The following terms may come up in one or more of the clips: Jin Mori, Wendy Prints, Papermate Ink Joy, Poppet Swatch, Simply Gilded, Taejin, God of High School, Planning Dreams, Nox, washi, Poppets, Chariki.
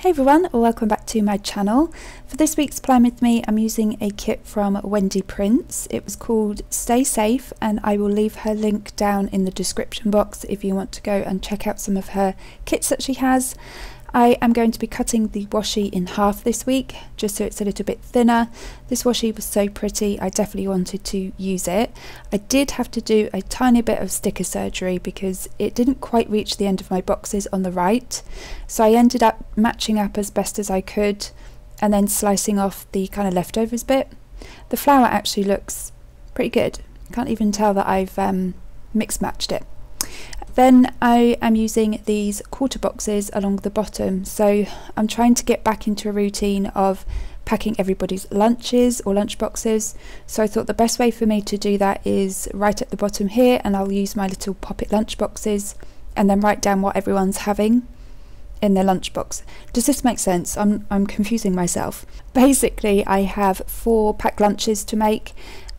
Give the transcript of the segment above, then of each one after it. Hey everyone, welcome back to my channel. For this week's Plan With Me, I'm using a kit from Wendy Prints. It was called Stay Safe, and I will leave her link down in the description box if you want to go and check out some of her kits that she has. I am going to be cutting the washi in half this week, just so it's a little bit thinner. This washi was so pretty, I definitely wanted to use it. I did have to do a tiny bit of sticker surgery because it didn't quite reach the end of my boxes on the right. So I ended up matching up as best as I could and then slicing off the kind of leftovers bit. The flower actually looks pretty good. Can't even tell that I've mixed matched it. Then I am using these quarter boxes along the bottom, so I'm trying to get back into a routine of packing everybody's lunches or lunch boxes. So I thought the best way for me to do that is right at the bottom here, and I'll use my little Poppet lunch boxes and then write down what everyone's having in their lunch box. Does this make sense? I'm confusing myself. Basically, I have 4 packed lunches to make.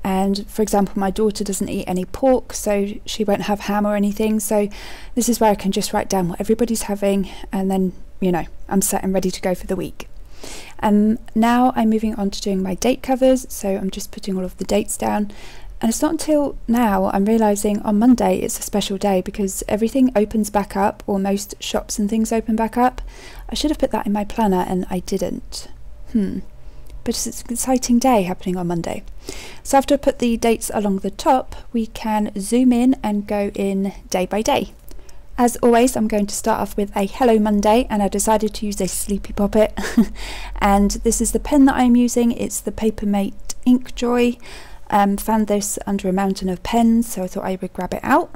And for example, my daughter doesn't eat any pork, so she won't have ham or anything. So this is where I can just write down what everybody's having, and then, you know, I'm set and ready to go for the week. And now I'm moving on to doing my date covers. So I'm just putting all of the dates down. And it's not until now I'm realizing on Monday it's a special day because everything opens back up, or most shops and things open back up. I should have put that in my planner and I didn't. But it's an exciting day happening on Monday. So after I put the dates along the top, we can zoom in and go in day by day. As always, I'm going to start off with a Hello Monday, and I decided to use a Sleepy Poppet. And this is the pen that I'm using. It's the Papermate Ink Joy. Found this under a mountain of pens, so I thought I would grab it out.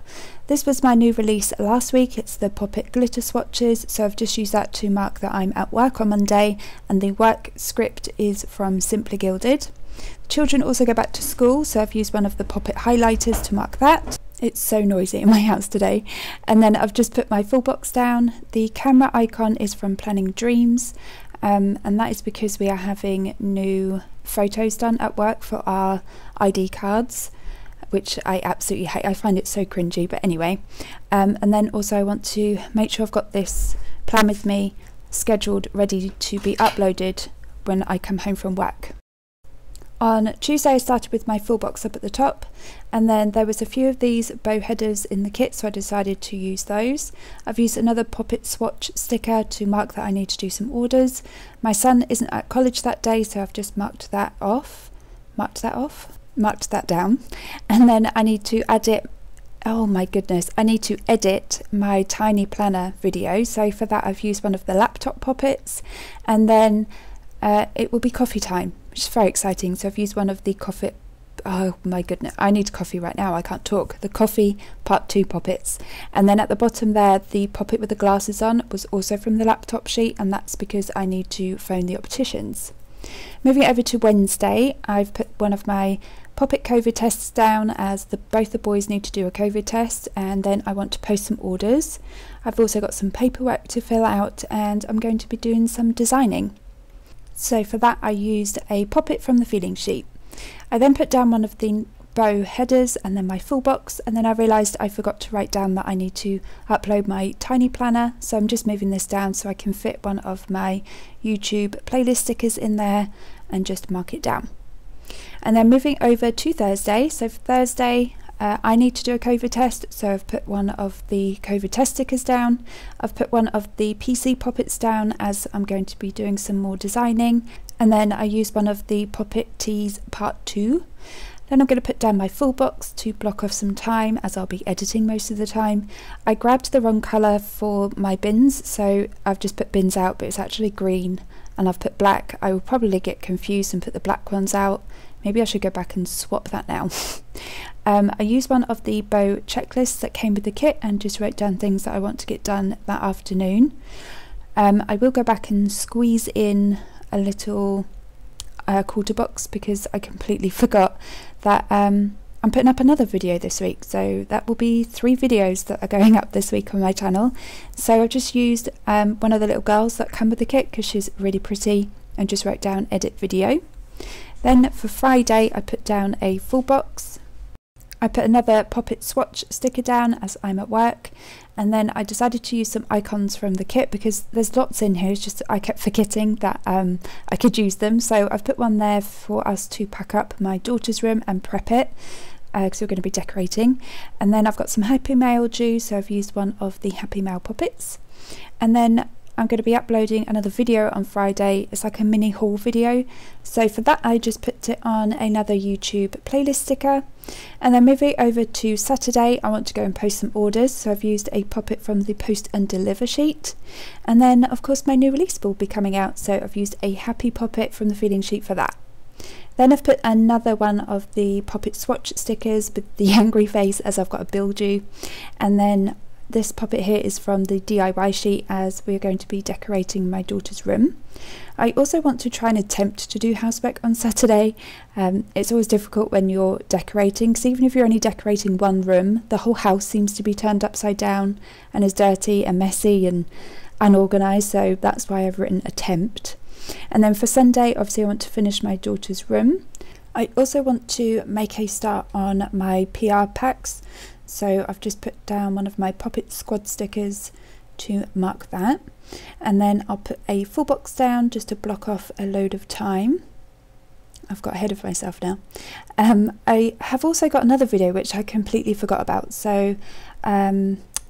This was my new release last week. It's the Poppet glitter swatches, so I've just used that to mark that I'm at work on Monday, and the work script is from Simply Gilded. The children also go back to school, so I've used one of the Poppet highlighters to mark that. It's so noisy in my house today. And then I've just put my full box down. The camera icon is from Planning Dreams, and that is because we are having new photos done at work for our ID cards, which I absolutely hate. I find it so cringy, but anyway. And then also I want to make sure I've got this Plan With Me scheduled, ready to be uploaded when I come home from work. On Tuesday I started with my full box up at the top, and then there was a few of these bow headers in the kit, so I decided to use those. I've used another Poppet Swatch sticker to mark that I need to do some orders. My son isn't at college that day, so I've just marked that off. Marked that down. And then I need to add it. Oh my goodness, I need to edit my tiny planner video. So for that I've used one of the laptop poppets, and then it will be coffee time, which is very exciting. So I've used one of the coffee, oh my goodness, I need coffee right now, I can't talk. The coffee part 2 poppets. And then at the bottom there, the poppet with the glasses on was also from the laptop sheet, and that's because I need to phone the opticians. Moving over to Wednesday, I've put one of my Poppet COVID tests down, as both the boys need to do a COVID test, and then I want to post some orders. I've also got some paperwork to fill out, and I'm going to be doing some designing. So for that I used a poppet from the feeling sheet. I then put down one of the bow headers and then my full box, and then I realised I forgot to write down that I need to upload my tiny planner, so I'm just moving this down so I can fit one of my YouTube playlist stickers in there and just mark it down. And then moving over to Thursday, so for Thursday I need to do a COVID test, so I've put one of the COVID test stickers down. I've put one of the PC poppets down, as I'm going to be doing some more designing, and then I use one of the Poppet Tees part 2. Then I'm going to put down my full box to block off some time, as I'll be editing most of the time. I grabbed the wrong colour for my bins, so I've just put bins out, but it's actually green, and I've put black. I will probably get confused and put the black ones out. Maybe I should go back and swap that now. I used one of the bow checklists that came with the kit and just wrote down things that I want to get done that afternoon. I will go back and squeeze in a little quarter box because I completely forgot that I'm putting up another video this week, so that will be 3 videos that are going up this week on my channel. So I've just used one of the little girls that come with the kit because she's really pretty, and just wrote down edit video. Then for Friday I put down a full box. I put another Poppet Swatch sticker down as I'm at work, and then I decided to use some icons from the kit because there's lots in here. It's just I kept forgetting that I could use them, so I've put one there for us to pack up my daughter's room and prep it because we're going to be decorating. And then I've got some Happy Mail due, so I've used one of the Happy Mail Poppets. And then I'm going to be uploading another video on Friday. It's like a mini haul video. So for that, I just put it on another YouTube playlist sticker. And then moving over to Saturday, I want to go and post some orders. So I've used a Poppet from the Post and Deliver sheet. And then, of course, my new release will be coming out. So I've used a Happy Poppet from the Feeling sheet for that. Then I've put another one of the Poppet Swatch stickers with the angry face as I've got a bill due. And then this Poppet here is from the DIY sheet as we're going to be decorating my daughter's room. I also want to try and attempt to do housework on Saturday. It's always difficult when you're decorating, because even if you're only decorating one room, the whole house seems to be turned upside down and is dirty and messy and unorganised, so that's why I've written attempt. And then for Sunday, obviously I want to finish my daughter's room. I also want to make a start on my PR packs. So I've just put down one of my Poppet Squad stickers to mark that. And then I'll put a full box down just to block off a load of time. I've got ahead of myself now. I have also got another video which I completely forgot about. So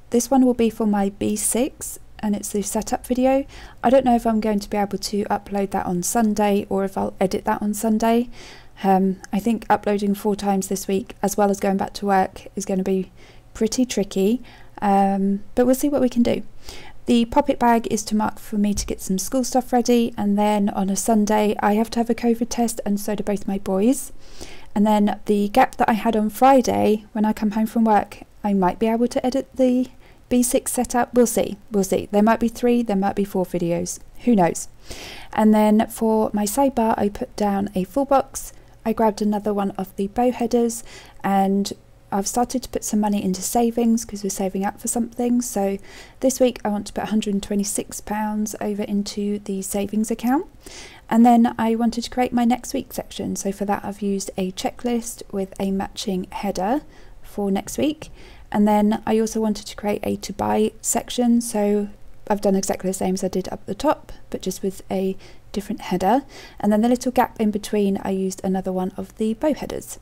this one will be for my B6 and it's the setup video. I don't know if I'm going to be able to upload that on Sunday or if I'll edit that on Sunday. I think uploading 4 times this week as well as going back to work is going to be pretty tricky, but we'll see what we can do. The Poppet bag is to mark for me to get some school stuff ready, and then on a Sunday I have to have a COVID test and so do both my boys. And then the gap that I had on Friday when I come home from work, I might be able to edit the B6 setup. We'll see. There might be 3, there might be 4 videos, who knows. And then for my sidebar I put down a full box. I grabbed another one of the bow headers, and I've started to put some money into savings because we're saving up for something. So this week I want to put £126 over into the savings account. And then I wanted to create my next week section. So for that I've used a checklist with a matching header for next week. And then I also wanted to create a to buy section. So I've done exactly the same as I did up the top, but just with a different header. And then the little gap in between, I used another one of the bow headers.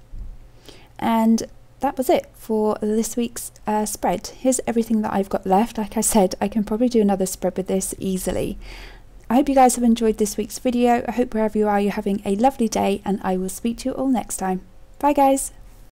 And that was it for this week's spread. Here's everything that I've got left. Like I said, I can probably do another spread with this easily. I hope you guys have enjoyed this week's video. I hope wherever you are, you're having a lovely day, and I will speak to you all next time. Bye guys.